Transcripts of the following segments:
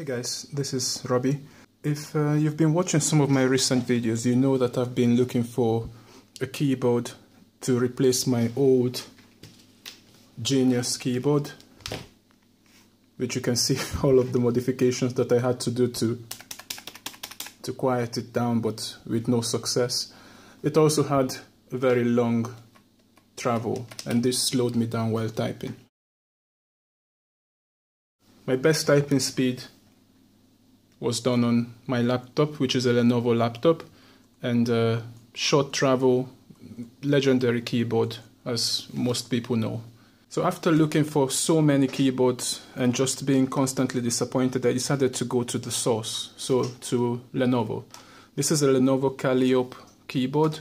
Hey guys, this is Robbie. If you've been watching some of my recent videos, you know that I've been looking for a keyboard to replace my old Genius keyboard, which you can see all of the modifications that I had to do to quiet it down, but with no success. It also had a very long travel, and this slowed me down while typing. My best typing speed was done on my laptop, which is a Lenovo laptop, and a short travel, legendary keyboard, as most people know. So after looking for so many keyboards and just being constantly disappointed, I decided to go to the source, so to Lenovo. This is a Lenovo Calliope keyboard,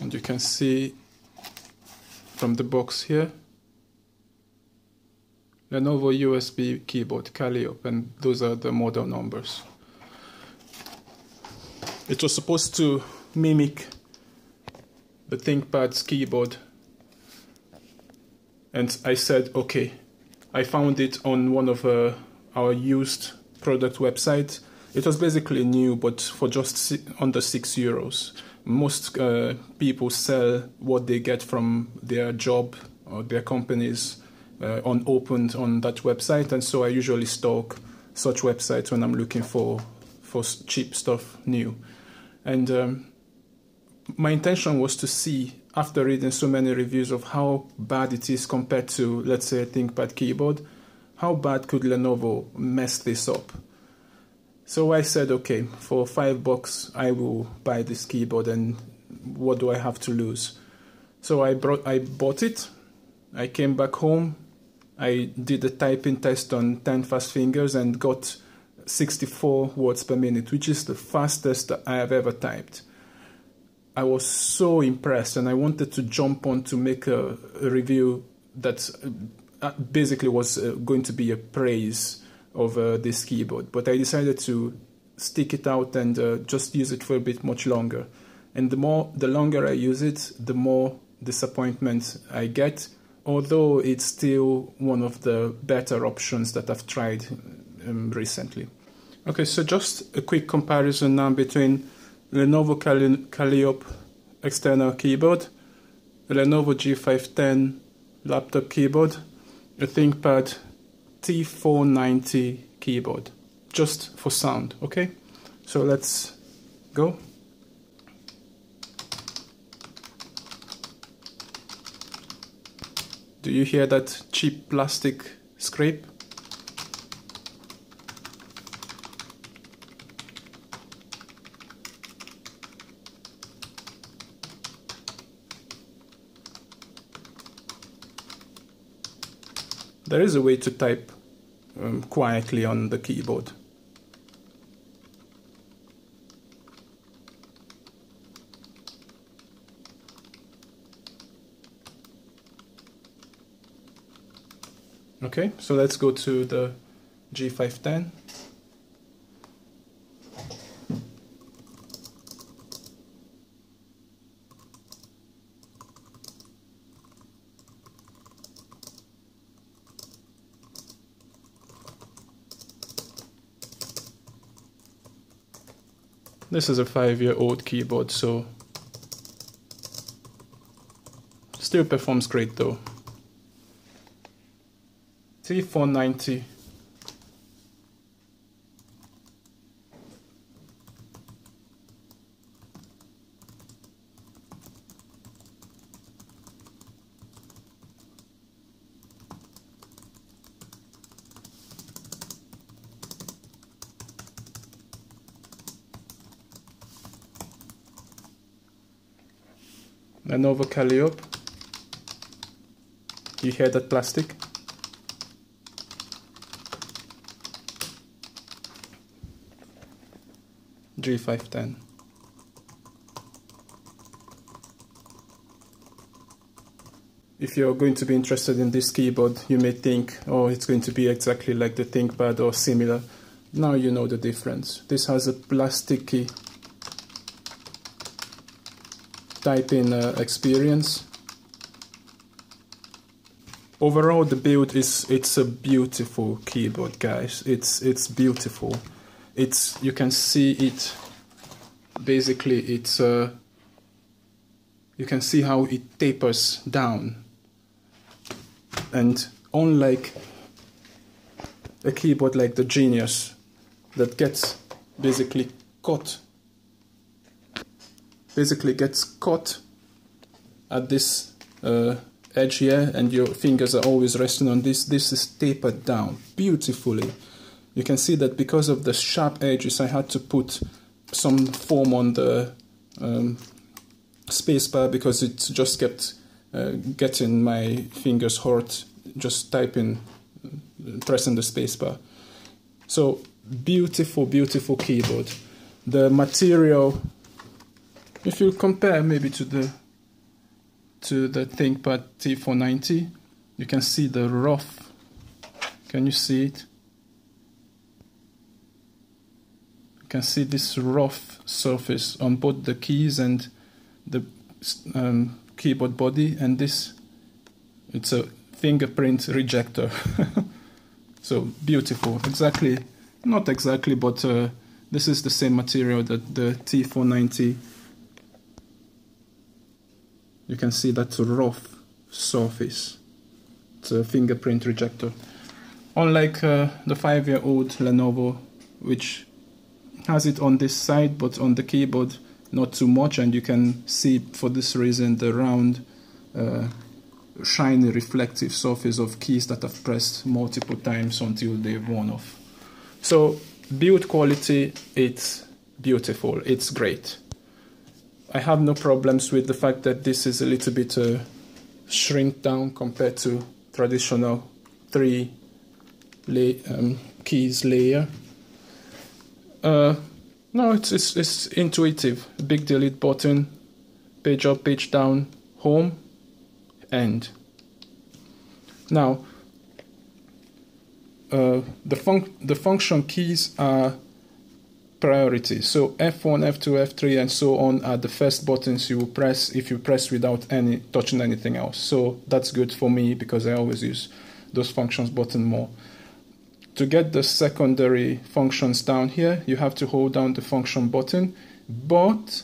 and you can see from the box here, Lenovo USB keyboard, Calliope, and those are the model numbers. It was supposed to mimic the ThinkPad's keyboard, and I said okay. I found it on one of our used product websites. It was basically new, but for just under €6. Most people sell what they get from their job or their companies unopened on that website, and so I usually stalk such websites when I'm looking for cheap stuff new. And my intention was to see, after reading so many reviews of how bad it is compared to, let's say, a ThinkPad keyboard, how bad could Lenovo mess this up? So I said, okay, for $5 I will buy this keyboard, and what do I have to lose? So I bought it. I came back home. I did a typing test on 10 fast fingers and got 64 words per minute, which is the fastest I have ever typed. I was so impressed, and I wanted to jump on to make a review that basically was going to be a praise of this keyboard, but I decided to stick it out and just use it for a bit much longer. And the longer I use it, the more disappointment I get, although it's still one of the better options that I've tried recently. Okay, so just a quick comparison now between Lenovo Calliope external keyboard, Lenovo G510 laptop keyboard, a ThinkPad T490 keyboard, just for sound, okay? So let's go. Do you hear that cheap plastic scrape? There is a way to type quietly on the keyboard. Okay, so let's go to the G510. This is a 5-year-old keyboard, so still performs great though. T490. Lenovo Calliope. You hear that plastic? G510. If you're going to be interested in this keyboard, you may think, oh, it's going to be exactly like the ThinkPad or similar. Now you know the difference. This has a plasticky typing experience. Overall, the build is, it's a beautiful keyboard, guys. It's beautiful. It's, you can see it. Basically, it's you can see how it tapers down. And unlike a keyboard like the Genius that gets basically cut, at this edge here, and your fingers are always resting on this. This is tapered down beautifully. You can see that because of the sharp edges, I had to put some foam on the spacebar because it just kept getting my fingers hurt just typing, pressing the spacebar. So beautiful, beautiful keyboard. The material, if you compare maybe to the ThinkPad T490, you can see the rough. Can you see it? You can see this rough surface on both the keys and the keyboard body, and this, it's a fingerprint rejector. So beautiful. Exactly, not exactly, but this is the same material that the T490. You can see that rough surface. It's a fingerprint rejector. Unlike the 5-year-old Lenovo, which has it on this side, but on the keyboard not too much, and you can see for this reason the round shiny reflective surface of keys that I've pressed multiple times until they've worn off. So build quality, it's beautiful, it's great. I have no problems with the fact that this is a little bit shrink down compared to traditional 3 keys layer. No, it's intuitive. Big delete button, page up, page down, home, end. Now, the function keys are priority. So F1, F2, F3 and so on are the first buttons you will press if you press without any touching anything else. So that's good for me because I always use those functions button more. To get the secondary functions down here, you have to hold down the function button, but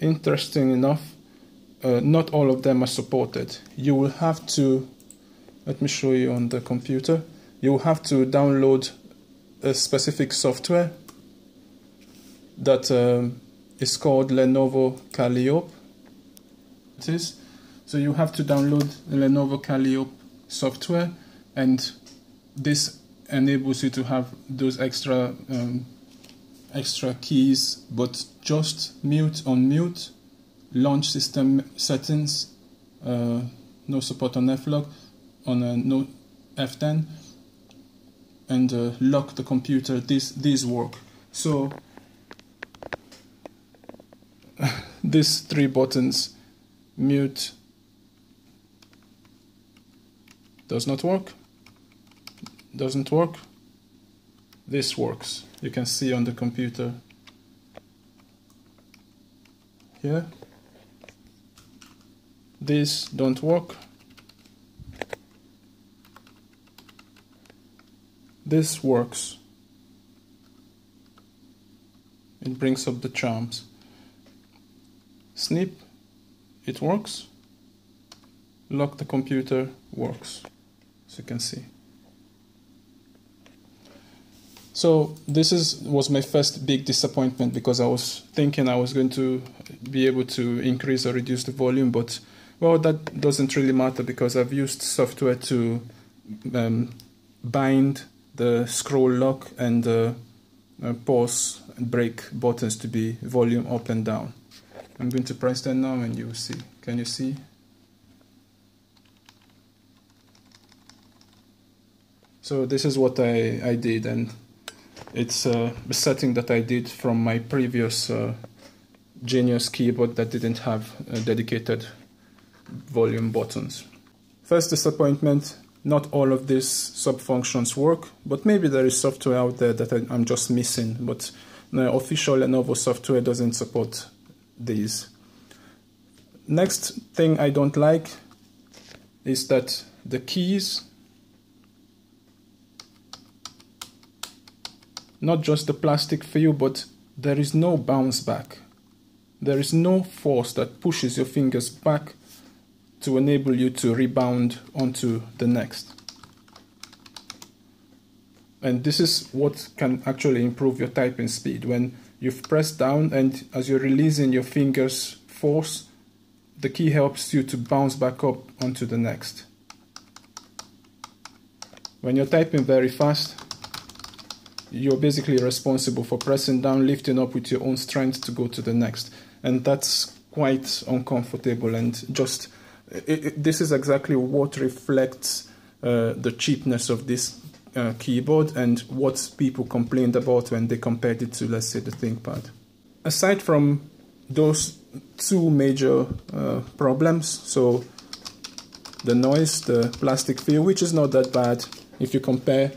interesting enough, not all of them are supported. You will have to, let me show you on the computer, you will have to download a specific software that is called Lenovo Calliope. It is. So you have to download the Lenovo Calliope software, and this enables you to have those extra extra keys, but just mute, unmute, launch system settings, no support on F-lock, on no F10, and lock the computer. These work. So these three buttons, mute, does not work, doesn't work, this works. You can see on the computer here, these don't work, this works. It brings up the charms. Snip, it works. Lock the computer, works, as you can see. So this was my first big disappointment, because I was thinking I was going to be able to increase or reduce the volume, but well, that doesn't really matter because I've used software to bind the scroll lock and pause and break buttons to be volume up and down. I'm going to press that now and you will see. Can you see? So this is what I did, and it's a setting that I did from my previous Genius keyboard that didn't have dedicated volume buttons. First disappointment, not all of these sub-functions work, but maybe there is software out there that I'm just missing, but no, official Lenovo software doesn't support these. Next thing I don't like is that the keys, not just the plastic feel, but there is no bounce back. There is no force that pushes your fingers back to enable you to rebound onto the next. And this is what can actually improve your typing speed. When you've pressed down and as you're releasing your fingers force, the key helps you to bounce back up onto the next. When you're typing very fast, you're basically responsible for pressing down, lifting up with your own strength to go to the next. And that's quite uncomfortable, and just, this is exactly what reflects the cheapness of this keyboard and what people complained about when they compared it to, let's say, the ThinkPad. Aside from those two major problems, so the noise, the plastic feel, which is not that bad if you compare,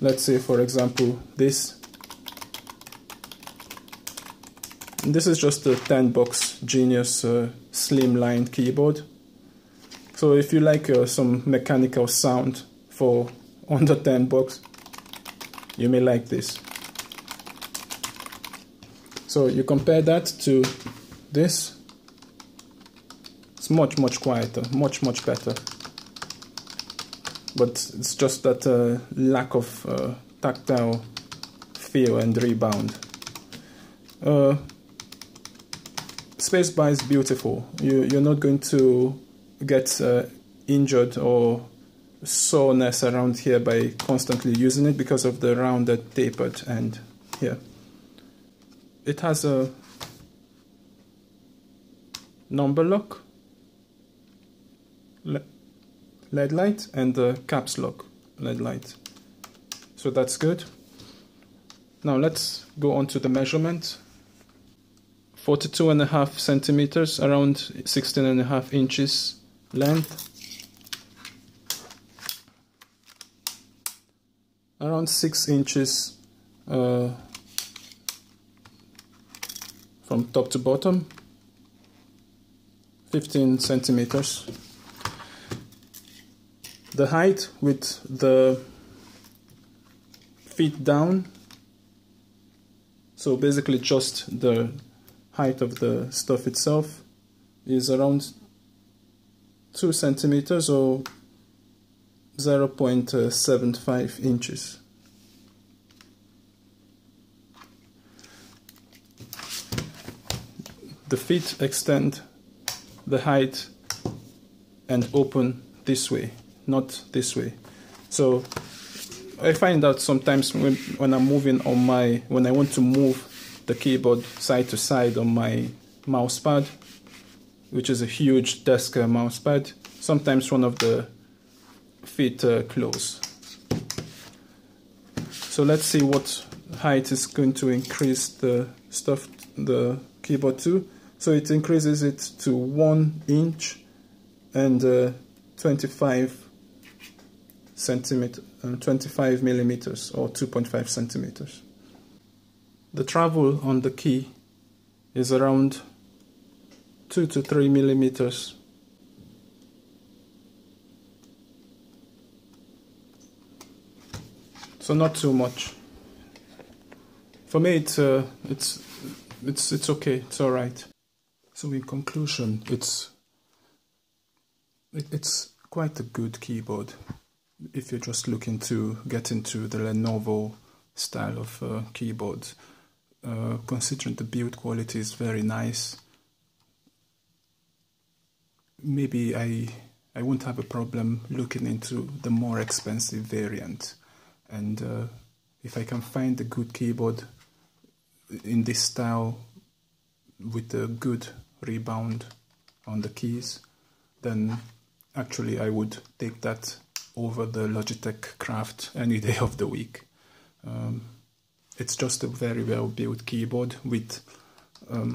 let's say, for example, this. And this is just a 10-box Genius slimline keyboard. So if you like some mechanical sound for under 10 bucks, you may like this. So you compare that to this. It's much quieter, much better. But it's just that lack of tactile feel and rebound. Spacebar is beautiful. You're not going to get injured or soreness around here by constantly using it because of the rounded tapered end here. It has a number lock, LED light, and the caps lock LED light. So that's good. Now let's go on to the measurement. 42.5 centimeters, around 16.5 inches length, around 6 inches from top to bottom, 15 centimeters. The height with the feet down, so basically just the height of the stuff itself, is around 2 centimeters or 0.75 inches. The feet extend, the height, and open this way, not this way. So I find out sometimes when I'm moving on my, when I want to move the keyboard side to side on my mouse pad, which is a huge desk mouse pad, sometimes one of the feet close. So let's see what height is going to increase the stuff, the keyboard to. So it increases it to 1 inch and 25 millimeters or 2.5 centimeters. The travel on the key is around 2 to 3 millimeters. So not too much. For me, it's okay. It's all right. So in conclusion, it's quite a good keyboard if you're just looking to get into the Lenovo style of keyboard. Considering the build quality is very nice, maybe I won't have a problem looking into the more expensive variant. And if I can find a good keyboard in this style with a good rebound on the keys, then actually I would take that over the Logitech Craft any day of the week. It's just a very well built keyboard with a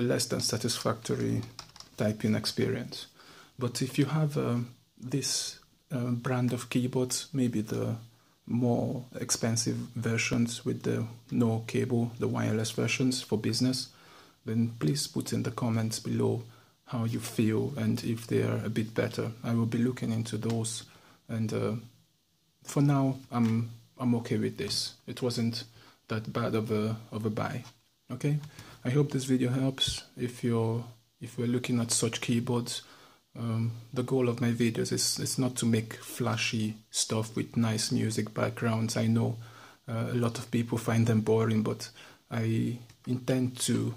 less than satisfactory typing experience. But if you have this brand of keyboards, maybe the more expensive versions with the no cable, the wireless versions for business, then please put in the comments below how you feel and if they are a bit better. I will be looking into those, and for now I'm okay with this. It wasn't that bad of a buy. Okay, I hope this video helps. If we're looking at such keyboards, the goal of my videos is not to make flashy stuff with nice music backgrounds. I know a lot of people find them boring, but I intend to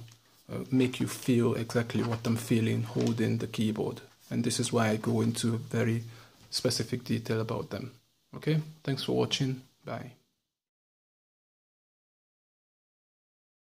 make you feel exactly what I'm feeling holding the keyboard, and this is why I go into very specific detail about them. Okay, thanks for watching. Bye.